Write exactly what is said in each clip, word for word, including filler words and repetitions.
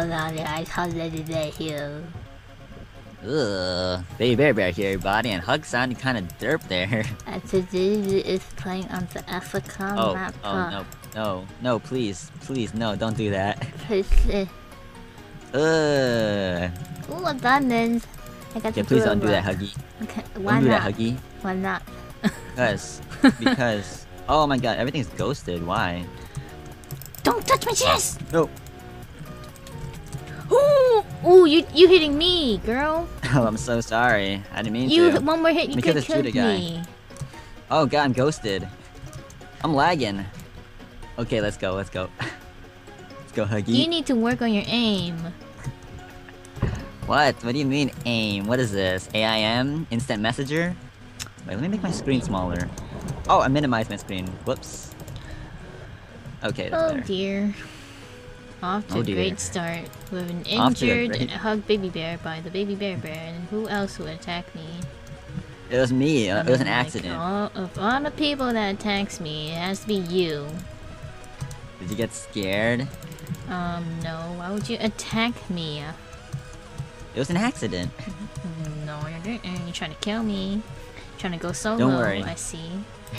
Hello down there, I hug Lady Bear here. Ugh, Baby Bear Bear here, everybody, and hug sounded kind of derp there. And today we is playing on the African oh, map. Oh, oh, no, no, no, please, please, no, don't do that. Please. Ugh. Ooh, a diamond. I got yeah, to please do don't do that, Huggy. Okay, why don't do not? that, Huggy. Why not? Because, because, oh my god, everything's ghosted, why? Don't touch my chest! No. Ooh, ooh, you you hitting me, girl. Oh, I'm so sorry. I didn't mean you, to. You one more hit, you could kill me. Guy. Oh god, I'm ghosted. I'm lagging. Okay, let's go, let's go. Let's go, Huggy. You need to work on your aim. What? What do you mean aim? What is this? A I M? Instant messenger? Wait, let me make my screen smaller. Oh, I minimized my screen. Whoops. Okay, that's oh better. Dear. Off to oh a dear. great start with an injured and hugged Baby Bear by the Baby Bear Bear, and who else would attack me? It was me. It was an accident. All, of all the people that attacks me, it has to be you. Did you get scared? Um, no. Why would you attack me? It was an accident. No, you're, you're trying to kill me. You're trying to go solo. Don't worry. I see.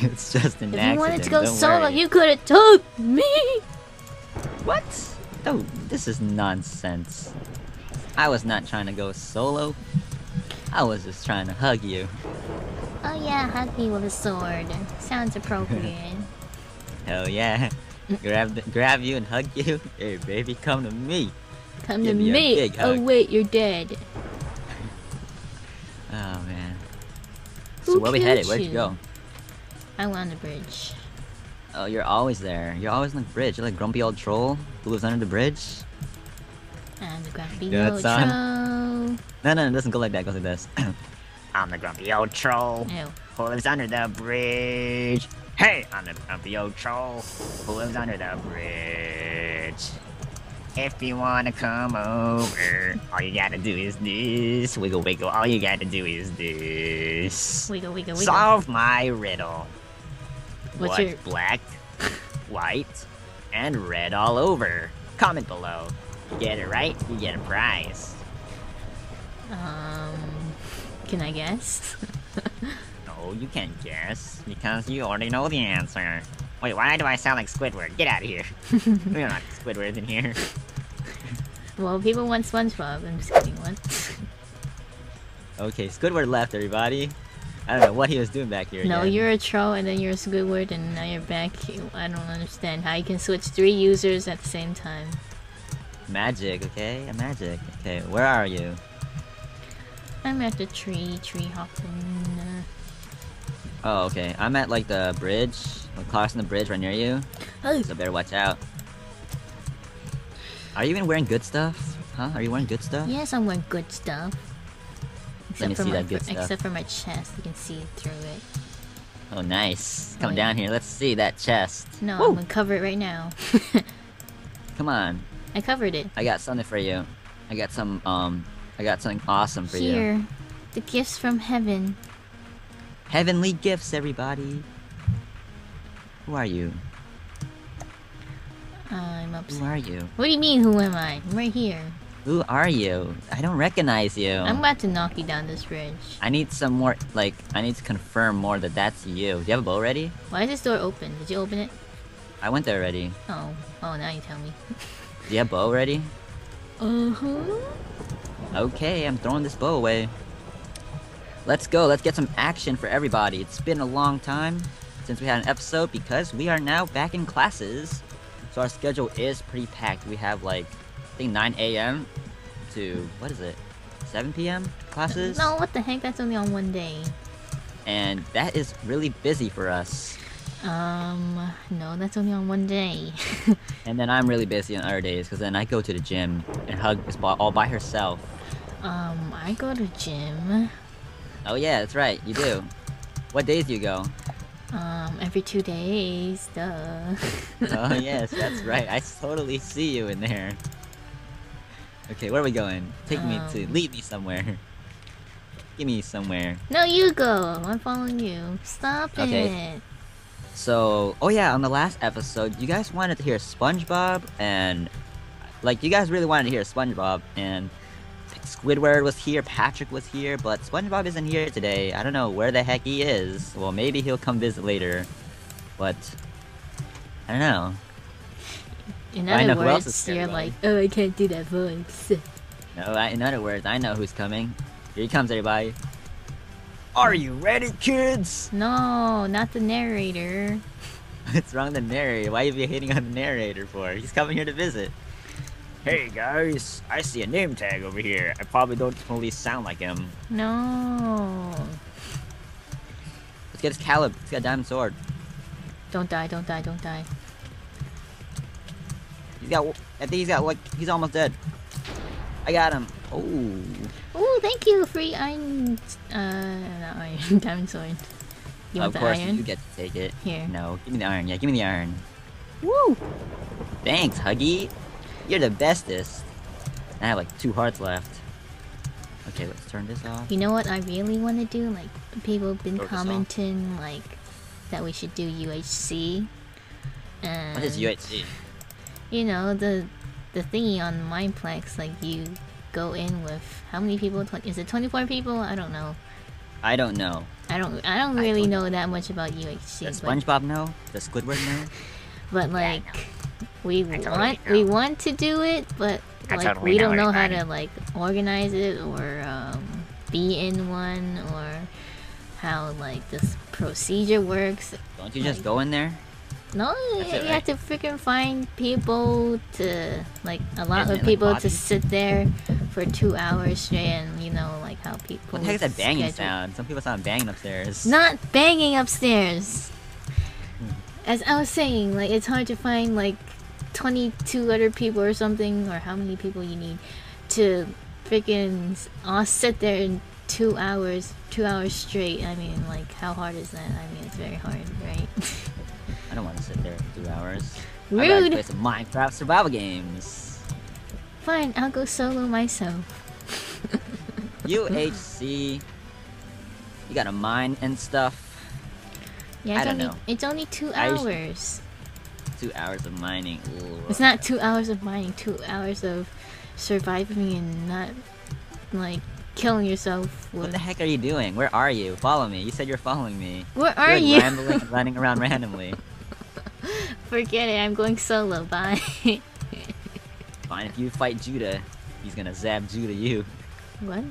It's just an accident. If you wanted to go Don't solo, worry. you could have told me. What? Oh, this is nonsense. I was not trying to go solo. I was just trying to hug you. Oh yeah, hug me with a sword. Sounds appropriate. Hell yeah. Grab the, grab you and hug you. Hey baby, come to me. Come Give to me. me. A big hug. Oh wait, you're dead. Oh man. Who so where we headed? Where'd you, you go? I went on the bridge. Oh, you're always there. You're always on the bridge. You're like grumpy old troll who lives under the bridge. I'm the grumpy Good old son. troll. No, no, it doesn't go like that. It goes like this. I'm the grumpy old troll Ew. who lives under the bridge. Hey, I'm the grumpy old troll who lives under the bridge. If you wanna come over, all you gotta do is this. Wiggle, wiggle. All you gotta do is this. Wiggle, wiggle, wiggle. Solve my riddle. What's your... black, white, and red all over? Comment below. You get it right, you get a prize. Um, can I guess? No, you can't guess because you already know the answer. Wait, why do I sound like Squidward? Get out of here. We don't like Squidward in here. Well, people want SpongeBob. I'm just kidding. What? Okay, Squidward left, everybody. I don't know what he was doing back here. No, again. You're a troll, and then you're a Squidward, and now you're back. I don't understand how you can switch three users at the same time. Magic, okay? Magic. Okay, where are you? I'm at the tree, tree hopping. Oh, okay. I'm at, like, the bridge. I'm crossing the bridge right near you. Oh. So better watch out. Are you even wearing good stuff? Huh? Are you wearing good stuff? Yes, I'm wearing good stuff. Except Let me see my, that good for, stuff. Except for my chest, you can see through it. Oh, nice. Come oh, yeah. down here. Let's see that chest. No, Woo! I'm gonna cover it right now. Come on. I covered it. I got something for you. I got some. Um, I got something awesome for here, you. Here, the gifts from heaven. Heavenly gifts, everybody. Who are you? Uh, I'm upset. Who are you? What do you mean? Who am I? I'm right here. Who are you? I don't recognize you. I'm about to knock you down this bridge. I need some more, like, I need to confirm more that that's you. Do you have a bow ready? Why is this door open? Did you open it? I went there already. Oh. Oh, now you tell me. Do you have a bow ready? Uh-huh. Okay, I'm throwing this bow away. Let's go. Let's get some action for everybody. It's been a long time since we had an episode because we are now back in classes. So our schedule is pretty packed. We have, like, I think nine A M to, what is it, seven P M classes? No, what the heck? That's only on one day. And that is really busy for us. Um, no, that's only on one day. And then I'm really busy on other days, because then I go to the gym and Hug is all by herself. Um, I go to gym. Oh yeah, that's right, you do. What days do you go? Um, every two days, duh. Oh yes, that's right. I totally see you in there. Okay, where are we going? Take um, me to... Lead me somewhere. Give me somewhere. No, you go! I'm following you. Stop okay. it! So... Oh yeah, on the last episode, you guys wanted to hear SpongeBob and... Like, you guys really wanted to hear SpongeBob, and Squidward was here, Patrick was here, but SpongeBob isn't here today. I don't know where the heck he is. Well, maybe he'll come visit later, but I don't know. In other words, you're like, oh, I can't do that voice. No, I, in other words, I know who's coming. Here he comes, everybody. Are you ready, kids? No, not the narrator. It's wrong, the narrator. Why are you hating on the narrator for? He's coming here to visit. Hey guys, I see a name tag over here. I probably don't totally sound like him. No. Let's get his Calib. He's got a diamond sword. Don't die, don't die, don't die. He's got, I think he's got like, he's almost dead. I got him. Oh. Oh, thank you, free iron, uh, not iron, diamond sword. You want the iron? Of course, you get to take it. Here. No, give me the iron. Yeah, give me the iron. Woo! Thanks, Huggy. You're the bestest. I have like two hearts left. Okay, let's turn this off. You know what I really want to do? Like, people have been commenting like that we should do U H C. And, what is U H C? You know, the the thingy on Mineplex, like you go in with how many people? Is it twenty-four people? I don't know. I don't know. I don't. I don't really I don't know, know that much about U H C. Does SpongeBob know? Does Squidward know? But like. Yeah, We totally want know. we want to do it, but like totally we don't know, know how to like organize it or um, be in one or how like this procedure works. Don't you like, just go in there? No, you, it, right? you have to freaking find people to like a lot Isn't of people it, like, to sit there for two hours straight, and you know like how people. What the heck is that banging schedule. sound? Some people sound banging upstairs. Not banging upstairs. As I was saying, like it's hard to find like. twenty-two other people or something, or how many people you need to freaking all sit there in two hours, two hours straight. I mean, like, how hard is that? I mean, it's very hard, right? I don't want to sit there for two hours. Rude! I'd like to play some Minecraft survival games. Fine, I'll go solo myself. U H C. You gotta mine and stuff. Yeah, I, I don't know. It's only two hours. Two hours of mining. Ooh, it's not two hours of mining. Two hours of surviving and not like killing yourself. With... What the heck are you doing? Where are you? Follow me. You said you're following me. Where are you're, like, you? Rambling, running around randomly. Forget it. I'm going solo. Bye. Fine. If you fight Judah, he's gonna zap Judah. You. What?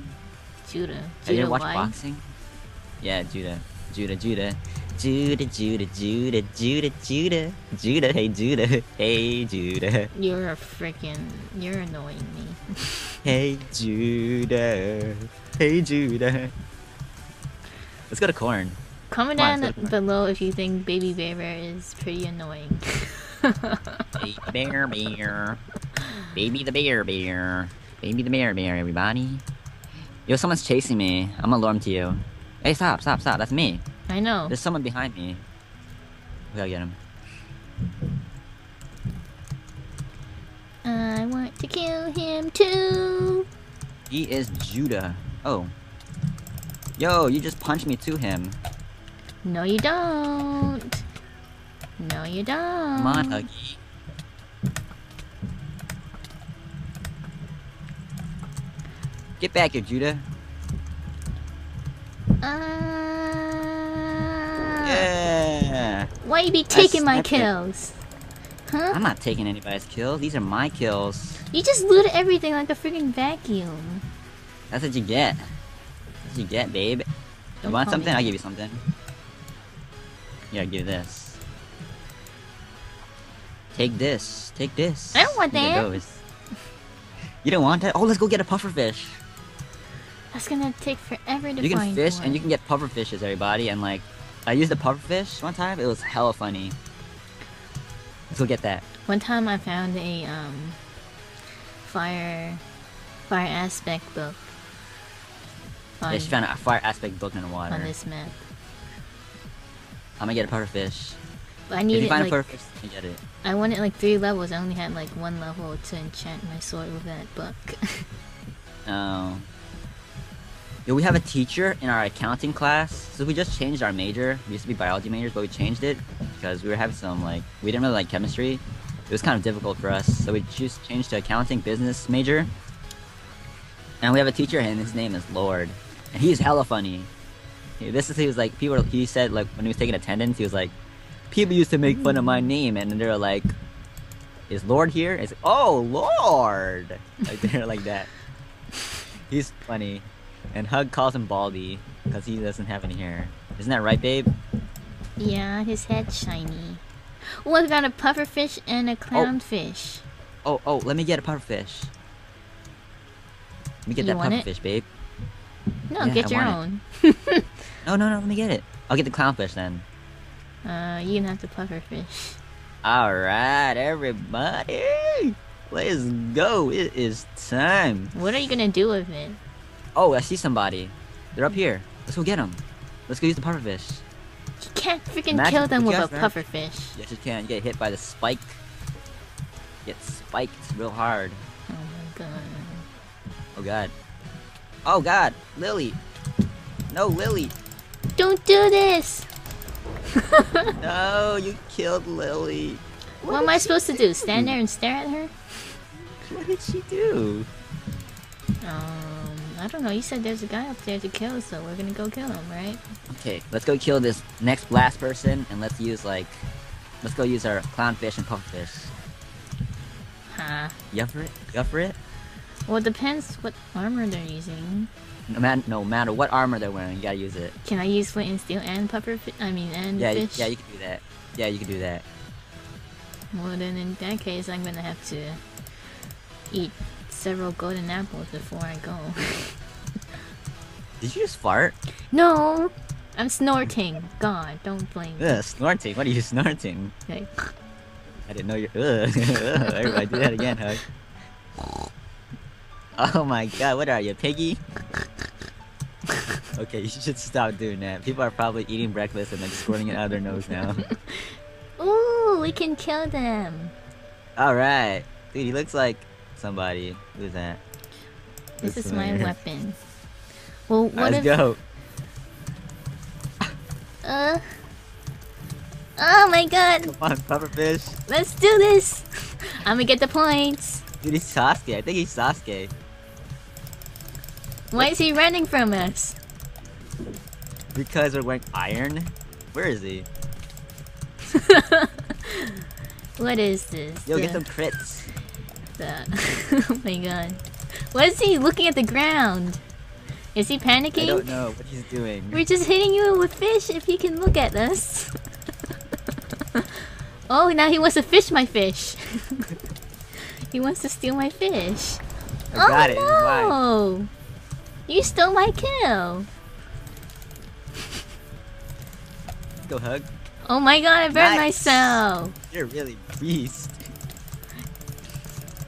Judah. Judah. You watch why? boxing? Yeah, Judah. Judah. Judah. Judah, Judah, Judah, Judah, Judah, Judah, hey Judah, hey Judah. You're a freaking, you're annoying me. Hey Judah, hey Judah. Let's go to corn. Comment down on, below corn. if you think Baby Bear Bear is pretty annoying. Baby Bear Bear. Baby the Bear Bear. Baby the Bear Bear, everybody. Yo, someone's chasing me. I'm alarmed to you. Hey, stop, stop, stop. That's me. I know. There's someone behind me. We gotta get him. I want to kill him too. He is Judah. Oh. Yo, you just punched me to him. No, you don't. No, you don't. Come on, Huggy. Get back here, Judah. Uh. Yeah. Why you be taking my kills? It. Huh? I'm not taking anybody's kills. These are my kills. You just looted everything like a freaking vacuum. That's what you get. That's what you get, babe. You Don't want something? Me. I'll give you something. Yeah, I'll give you this. Take this. Take this. I don't want Here that. Goes. You don't want that? Oh, let's go get a pufferfish. That's gonna take forever to you find You can fish one. and you can get pufferfishes, everybody, and like... I used a pufferfish one time. It was hella funny. Let's go get that. One time I found a um fire fire aspect book. On, yeah, she found a fire aspect book in the water. On this map. I'm gonna get a pufferfish. But I needed if you find like, a pufferfish, you can get it. I wanted like three levels. I only had like one level to enchant my sword with that book. Oh. Yo, we have a teacher in our accounting class, so we just changed our major. We used to be biology majors, but we changed it because we were having some, like, we didn't really like chemistry. it was kind of difficult for us. So we just changed to accounting business major. And we have a teacher, and his name is Lord. And he's hella funny. He, this is, he was like, people, he said, like, when he was taking attendance, he was like, people used to make fun of my name, and they're like, is Lord here? It's like, oh, Lord! Like, they're like that. He's funny. And Hug calls him Baldy, because he doesn't have any hair. Isn't that right, babe? Yeah, his head's shiny. Oh, I've got a pufferfish and a clownfish. Oh. oh, oh, let me get a pufferfish. Let me get you that pufferfish, it? babe. No, yeah, get I your own. no, no, no, let me get it. I'll get the clownfish then. Uh, you can have the pufferfish. Alright, everybody! Let's go! It is time! What are you gonna do with it? Oh, I see somebody. They're up here. Let's go get them. Let's go use the pufferfish. You can't freaking Imagine kill them with a pufferfish. Yes, you can. You get hit by the spike. You get spiked real hard. Oh my god. Oh god. Oh god! Lily! No, Lily! Don't do this! No, you killed Lily. What, what am I supposed do? to do? Stand there and stare at her? What did she do? Um, I don't know. You said there's a guy up there to kill, so we're gonna go kill him, right? Okay, let's go kill this next last person, and let's use like, let's go use our clownfish and pufferfish. Huh? You up for it? You up for it? Well, it depends what armor they're using. No matter, no matter what armor they're wearing, you gotta use it. Can I use flint and steel and pufferfish? I mean, and yeah, fish? Yeah, you can do that. Yeah, you can do that. Well, then in that case, I'm gonna have to eat several golden apples before I go. Did you just fart? No! I'm snorting. God, don't blame me. Ugh, snorting? What are you snorting? Like, I didn't know you're- Ugh. Everybody do that again, Hug. Oh my god, what are you, piggy? Okay, you should stop doing that. People are probably eating breakfast and like squirting it out of their nose now. Ooh, we can kill them. Alright. Dude, he looks like somebody. Who's that? This, this is my weapon. Well, what Let's if... go. Uh... Oh my god! Come on, pufferfish. Let's do this! I'm gonna get the points! Dude, he's Sasuke. I think he's Sasuke. Why is he running from us? Because we're wearing iron? Where is he? What is this? Yo, the... get some crits. The... Oh my god. Why is he looking at the ground? Is he panicking? I don't know what he's doing. We're just hitting you with fish if he can look at us. Oh, now he wants to fish my fish. He wants to steal my fish. I oh got it. no! Why? You stole my kill! Go Hug. Oh my god, I burned nice. myself! You're really beast.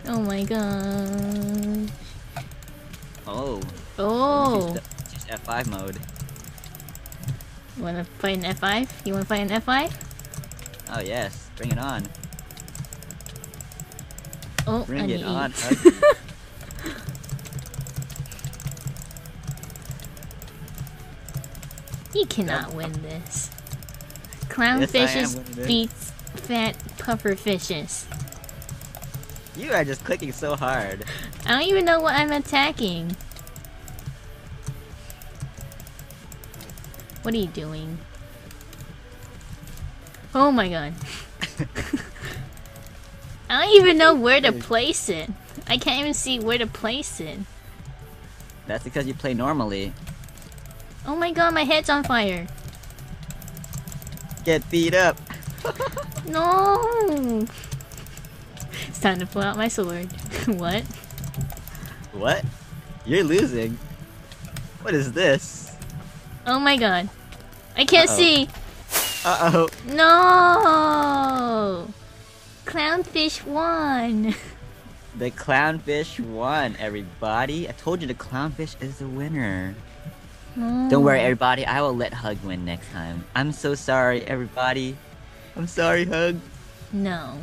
Oh my god. Oh. Oh. Just F five mode. You wanna play an F five? You wanna play an F five? Oh yes, bring it on. Oh, bring it eat. on, Hug. You cannot win this. Clownfishes yes, beats fat pufferfishes. You are just clicking so hard. I don't even know what I'm attacking. What are you doing? Oh my god. I don't even know where to place it. I can't even see where to place it. That's because you play normally. Oh my god, my head's on fire. Get beat up. No. It's time to pull out my sword. What? What? You're losing. What is this? Oh my god. I can't Uh-oh. see. Uh-oh. No. Clownfish won. The clownfish won, everybody. I told you the clownfish is the winner. Oh. Don't worry, everybody. I will let Hug win next time. I'm so sorry, everybody. I'm sorry, Hug. No.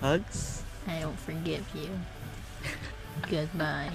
Hugs? I don't forgive you. Goodbye.